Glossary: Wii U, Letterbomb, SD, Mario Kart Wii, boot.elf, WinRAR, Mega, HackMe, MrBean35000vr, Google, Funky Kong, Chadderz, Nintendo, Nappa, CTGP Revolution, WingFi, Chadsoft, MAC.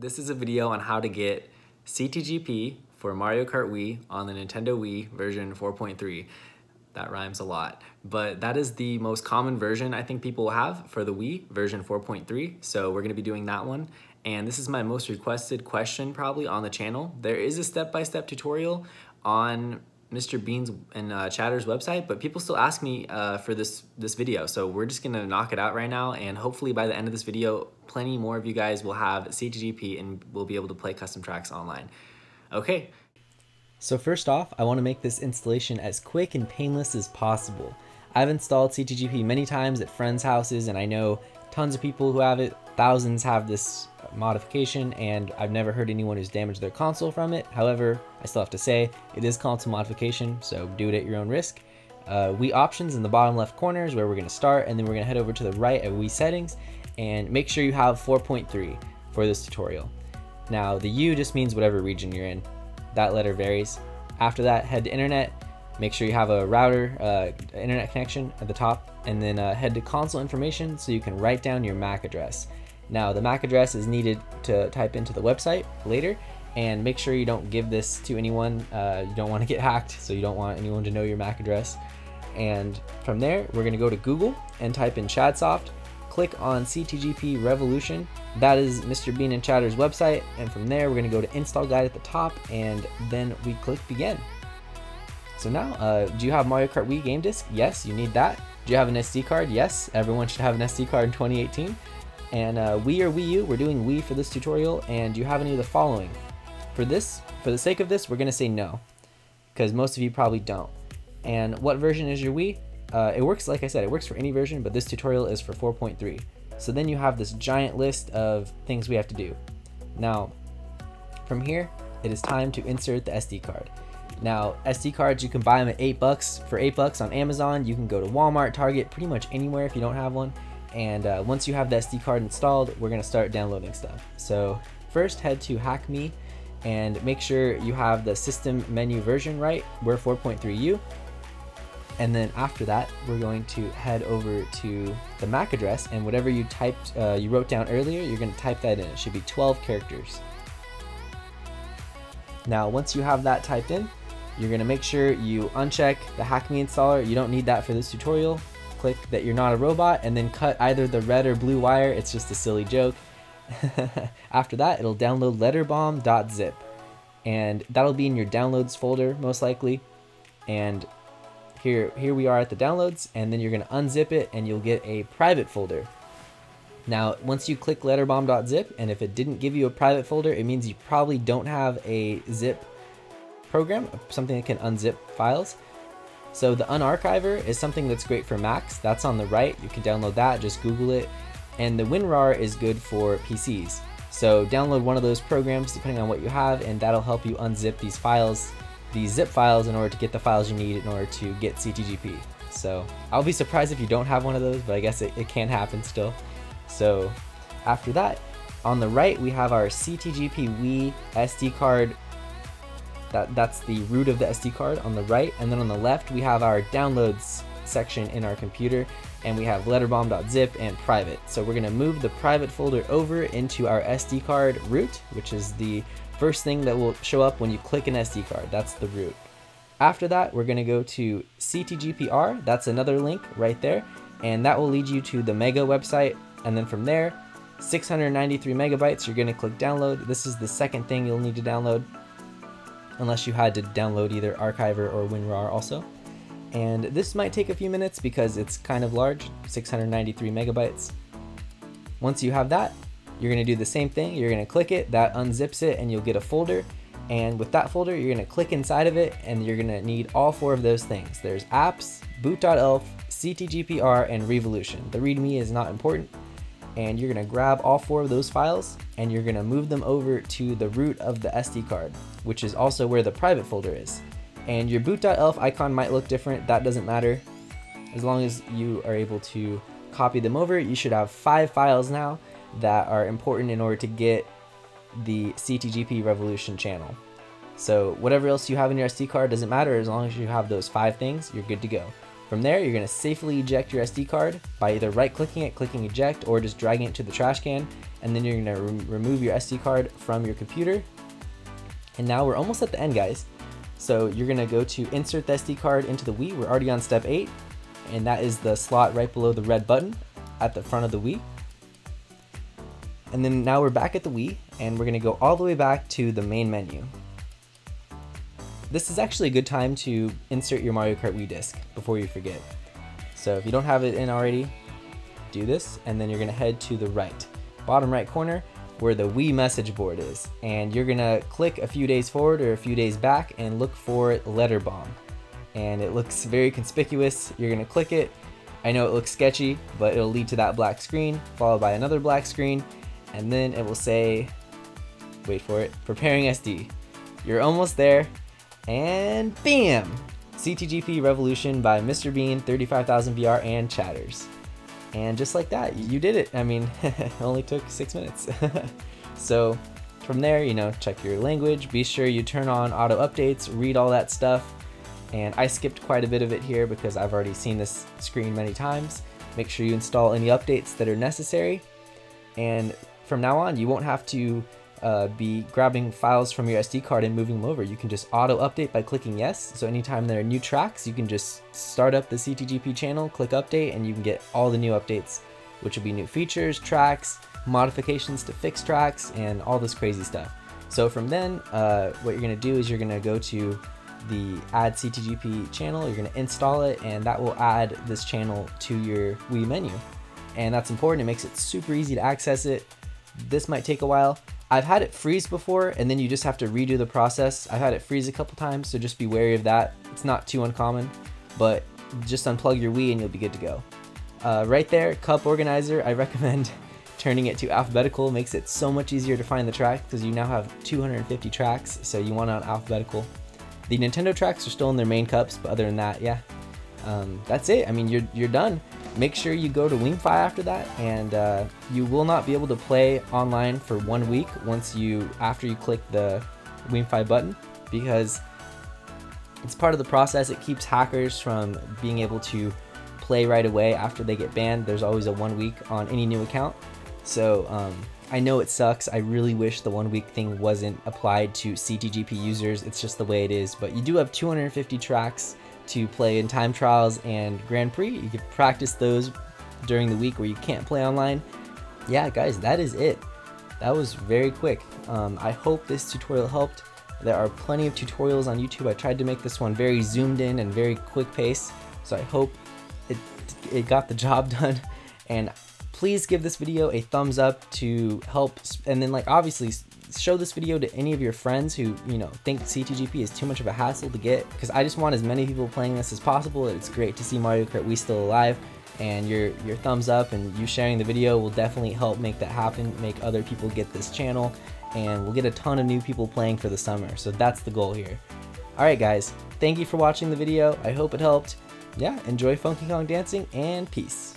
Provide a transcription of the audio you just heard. This is a video on how to get CTGP for Mario Kart Wii on the Nintendo Wii version 4.3. That rhymes a lot, but that is the most common version I think people have for the Wii version 4.3. So we're gonna be doing that one. And this is my most requested question probably on the channel. There is a step-by-step tutorial on Mr. Bean's and Chadderz website, but people still ask me for this video. So we're just gonna knock it out right now, and hopefully by the end of this video, plenty more of you guys will have CTGP and will be able to play custom tracks online. Okay. So first off, I wanna make this installation as quick and painless as possible. I've installed CTGP many times at friends' houses, and I know tons of people who have it. Thousands have this modification, and I've never heard anyone who's damaged their console from it. However, I still have to say it is console modification, so do it at your own risk. Wii options in the bottom left corner is where we're going to start, and then we're going to head over to the right at Wii settings, and make sure you have 4.3 for this tutorial. Now the U just means whatever region you're in. That letter varies. After that, head to internet. Make sure you have a router, internet connection at the top, and then head to console information so you can write down your MAC address. Now the MAC address is needed to type into the website later, and make sure you don't give this to anyone. You don't want to get hacked, so you don't want anyone to know your MAC address. And from there, we're going to go to Google and type in Chadsoft, click on CTGP Revolution. That is Mr. Bean and Chadderz website. And from there, we're going to go to install guide at the top, and then we click begin. So now, do you have Mario Kart Wii game disc? Yes, you need that. Do you have an SD card? Yes, everyone should have an SD card in 2018. And Wii or Wii U, we're doing Wii for this tutorial, and do you have any of the following? For the sake of this, we're gonna say no, because most of you probably don't. And what version is your Wii? It works, like I said, it works for any version, but this tutorial is for 4.3. So then you have this giant list of things we have to do. Now, from here, it is time to insert the SD card. Now, SD cards, you can buy them at $8 for $8 on Amazon. You can go to Walmart, Target, pretty much anywhere if you don't have one. And once you have the SD card installed, we're going to start downloading stuff. So first, head to HackMe and make sure you have the system menu version right. We're 4.3U. And then after that, we're going to head over to the MAC address, and whatever you typed, you wrote down earlier, you're going to type that in. It should be 12 characters. Now, once you have that typed in, you're going to make sure you uncheck the HackMe installer. You don't need that for this tutorial. Click that you're not a robot, and then cut either the red or blue wire. It's just a silly joke. After that, it'll download letterbomb.zip, and that'll be in your downloads folder most likely. And here we are at the downloads, and then you're going to unzip it and you'll get a private folder. Now, once you click letterbomb.zip, and if it didn't give you a private folder, it means you probably don't have a zip program, something that can unzip files. So the unarchiver is something that's great for Macs. That's on the right. You can download that, just Google it. And the WinRAR is good for PCs. So download one of those programs depending on what you have, and that'll help you unzip these files, these zip files, in order to get the files you need in order to get CTGP. So I'll be surprised if you don't have one of those, but I guess it can happen still. So after that, on the right, we have our CTGP Wii SD card. That's the root of the SD card on the right, and then on the left we have our downloads section in our computer, and we have letterbomb.zip and private. So we're going to move the private folder over into our SD card root, which is the first thing that will show up when you click an SD card. That's the root. After that, we're going to go to CTGPR. That's another link right there, and that will lead you to the Mega website. And then from there, 693 megabytes, you're going to click download. This is the second thing you'll need to download, unless you had to download either Archiver or WinRAR also. And this might take a few minutes because it's kind of large, 693 megabytes. Once you have that, you're gonna do the same thing. You're gonna click it, that unzips it, and you'll get a folder. And with that folder, you're gonna click inside of it, and you're gonna need all four of those things. There's apps, boot.elf, CTGPR, and Revolution. The README is not important. And you're gonna grab all four of those files, and you're gonna move them over to the root of the SD card, which is also where the private folder is. And your boot.elf icon might look different, that doesn't matter. As long as you are able to copy them over, you should have 5 files now that are important in order to get the CTGP Revolution channel. So whatever else you have in your SD card doesn't matter, as long as you have those 5 things, you're good to go. From there, you're going to safely eject your SD card by either right-clicking it, clicking eject, or just dragging it to the trash can, and then you're going to remove your SD card from your computer. And now we're almost at the end, guys. So you're going to go to insert the SD card into the Wii. We're already on step 8, and that is the slot right below the red button at the front of the Wii. And then now we're back at the Wii, and we're going to go all the way back to the main menu. This is actually a good time to insert your Mario Kart Wii disc before you forget. So if you don't have it in already, do this, and then you're gonna head to the right, bottom right corner where the Wii message board is. And you're gonna click a few days forward or a few days back and look for Letterbomb. And it looks very conspicuous. You're gonna click it. I know it looks sketchy, but it'll lead to that black screen, followed by another black screen, and then it will say, wait for it, preparing SD. You're almost there. And bam! CTGP Revolution by MrBean35000vr and Chadderz. And just like that, you did it. I mean, it only took 6 minutes. So from there, you know, check your language, be sure you turn on auto updates, read all that stuff. And I skipped quite a bit of it here because I've already seen this screen many times. Make sure you install any updates that are necessary. And from now on, you won't have to be grabbing files from your SD card and moving them over. You can just auto update by clicking yes. So anytime there are new tracks, you can just start up the CTGP channel, click update, and you can get all the new updates, which will be new features, tracks, modifications to fix tracks, and all this crazy stuff. So from then, what you're gonna do is you're gonna go to the add CTGP channel, you're gonna install it, and that will add this channel to your Wii menu. And that's important, it makes it super easy to access it. This might take a while. I've had it freeze before, and then you just have to redo the process. I've had it freeze a couple times, so just be wary of that. It's not too uncommon, but just unplug your Wii and you'll be good to go. Right there, cup organizer, I recommend turning it to alphabetical. Makes it so much easier to find the tracks because you now have 250 tracks, so you want it on alphabetical. The Nintendo tracks are still in their main cups, but other than that, yeah. That's it. I mean, you're done. Make sure you go to WingFi after that, and you will not be able to play online for 1 week after you click the WingFi button, because it's part of the process. It keeps hackers from being able to play right away after they get banned. There's always a 1 week on any new account. So I know it sucks. I really wish the 1 week thing wasn't applied to CTGP users. It's just the way it is, but you do have 250 tracks to play in time trials and Grand Prix. You can practice those during the week where you can't play online. Yeah, guys, that is it. That was very quick. I hope this tutorial helped. There are plenty of tutorials on YouTube. I tried to make this one very zoomed in and very quick pace, so I hope it got the job done. And please give this video a thumbs up to help, and then, like, obviously show this video to any of your friends who, you know, think CTGP is too much of a hassle to get, because I just want as many people playing this as possible. It's great to see Mario Kart Wii still alive, and your thumbs up and you sharing the video will definitely help make that happen, make other people get this channel, and we'll get a ton of new people playing for the summer. So that's the goal here. Alright guys, thank you for watching the video. I hope it helped. Yeah, enjoy Funky Kong dancing, and peace.